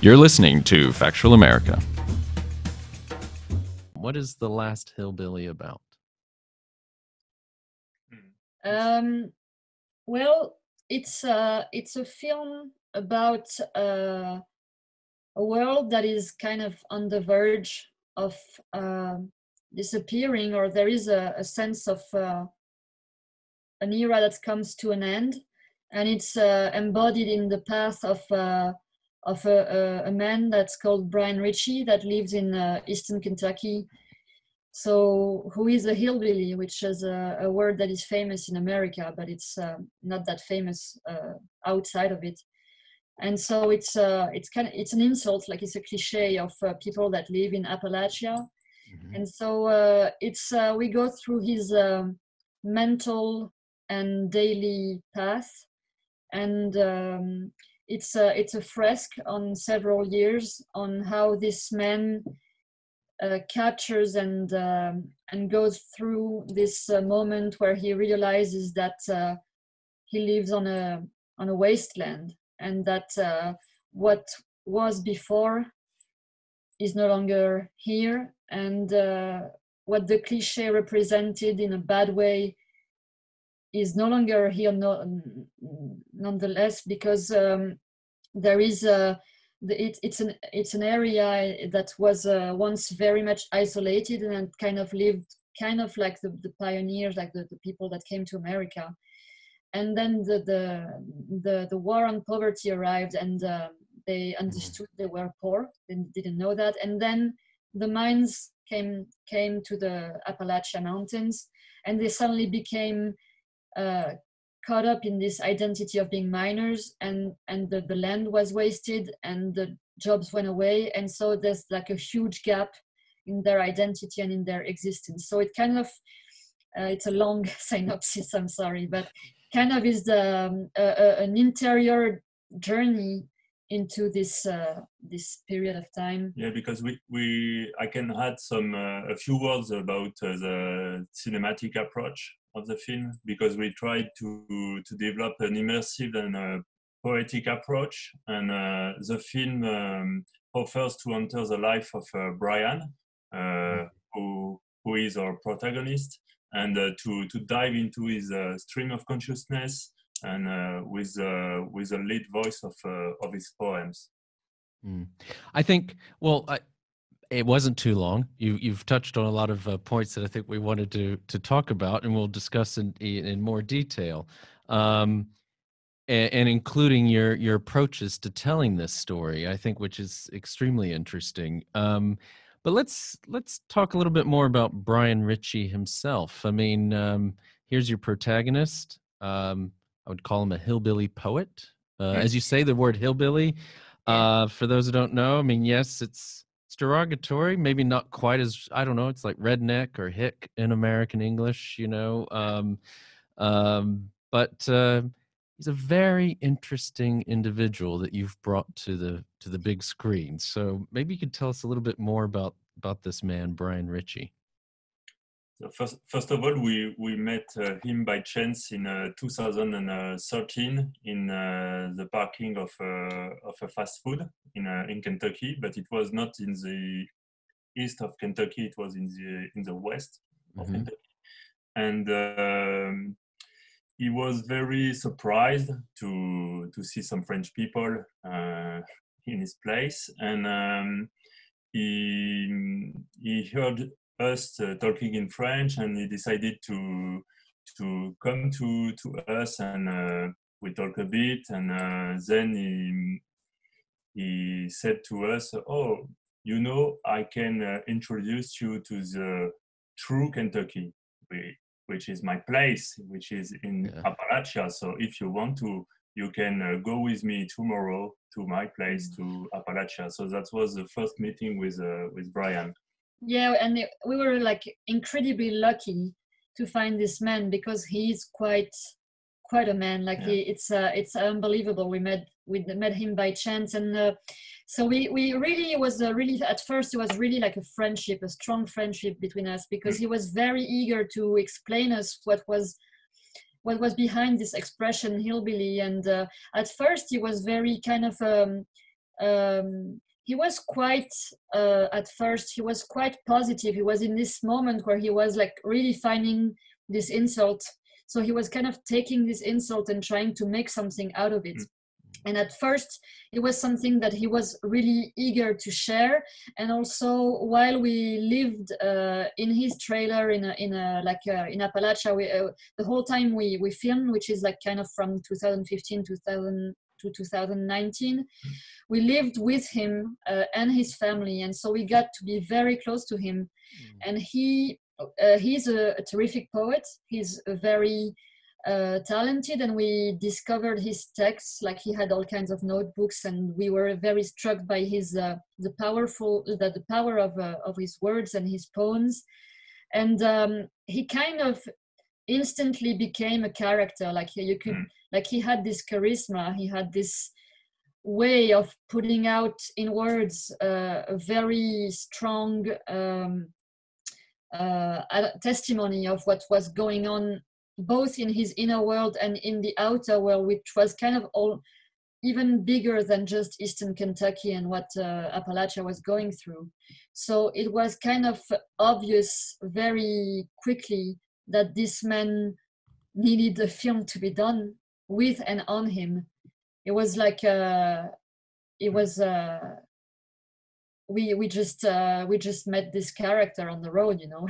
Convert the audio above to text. You're listening to Factual America. What is The Last Hillbilly about? Well, it's a film about a world that is kind of on the verge of disappearing, or there is a sense of an era that comes to an end, and it's embodied in the path of a man that's called Brian Ritchie that lives in Eastern Kentucky. So, who is a hillbilly, which is a word that is famous in America, but it's not that famous outside of it. And so it's an insult, like it's a cliche of people that live in Appalachia. Mm-hmm. And so we go through his mental and daily path, and it's a fresque on several years on how this man captures and goes through this moment where he realizes that he lives on a wasteland, and that what was before is no longer here, and what the cliche represented in a bad way is no longer here nonetheless, because there is it's an area that was once very much isolated and kind of like the pioneers, like the people that came to America. And then the war on poverty arrived, and they understood they were poor. They didn't know that. And then the mines came to the Appalachian Mountains, and they suddenly became caught up in this identity of being miners, and the land was wasted, and the jobs went away, and so there's like a huge gap in their identity and in their existence. So it kind of it's a long synopsis, I'm sorry, but kind of is an interior journey into this this period of time. Yeah, because I can add a few words about the cinematic approach of the film, because we tried to develop an immersive and poetic approach, and the film offers to enter the life of Brian, who is our protagonist, and to dive into his stream of consciousness, and with the lead voice of his poems. I think, well, it wasn't too long. You've touched on a lot of points that I think we wanted to talk about, and we'll discuss in more detail, and including your approaches to telling this story, I think, which is extremely interesting. But let's talk a little bit more about Brian Ritchie himself. I mean, here's your protagonist. I would call him a hillbilly poet, as you say. The word hillbilly, for those who don't know, I mean, yes, it's derogatory, maybe not quite as, I don't know, it's like redneck or hick in American English, you know. But he's a very interesting individual that you've brought to the big screen. So maybe you could tell us a little bit more about this man, Brian Ritchie. So first of all, we met him by chance in 2013 in the parking of a fast food in Kentucky, but it was not in the east of Kentucky, it was in the west of Kentucky. And he was very surprised to see some French people in his place, and he heard us talking in French, and he decided to come to us, and we talked a bit, and then he said to us, "Oh, you know, I can introduce you to the true Kentucky, which is my place, which is in Appalachia. So if you want to, you can go with me tomorrow to my place, to Appalachia." So that was the first meeting with Brian. Yeah, and we were like incredibly lucky to find this man, because he is quite a man. Like it's unbelievable. We met him by chance, and so we really was really at first it was really like a strong friendship between us, because he was very eager to explain us what was behind this expression hillbilly, and at first he was very kind of he was quite, at first, he was quite positive. He was in this moment where he was like really finding this insult. So he was kind of taking this insult and trying to make something out of it. And at first, it was something that he was really eager to share. And also, while we lived in his trailer in Appalachia, we, the whole time we filmed, which is like kind of from 2015 to 2019, we lived with him and his family, and so we got to be very close to him. And he's a terrific poet. He's a very talented, and we discovered his texts. Like, he had all kinds of notebooks, and we were very struck by his the power of his words and his poems. And he kind of instantly became a character. Like, you could, like, he had this charisma. He had this way of putting out in words a very strong testimony of what was going on, both in his inner world and in the outer world, which was kind of all even bigger than just Eastern Kentucky and what Appalachia was going through. So it was kind of obvious very quickly that this man needed a film to be done with and on him. It was like, we just met this character on the road, you know.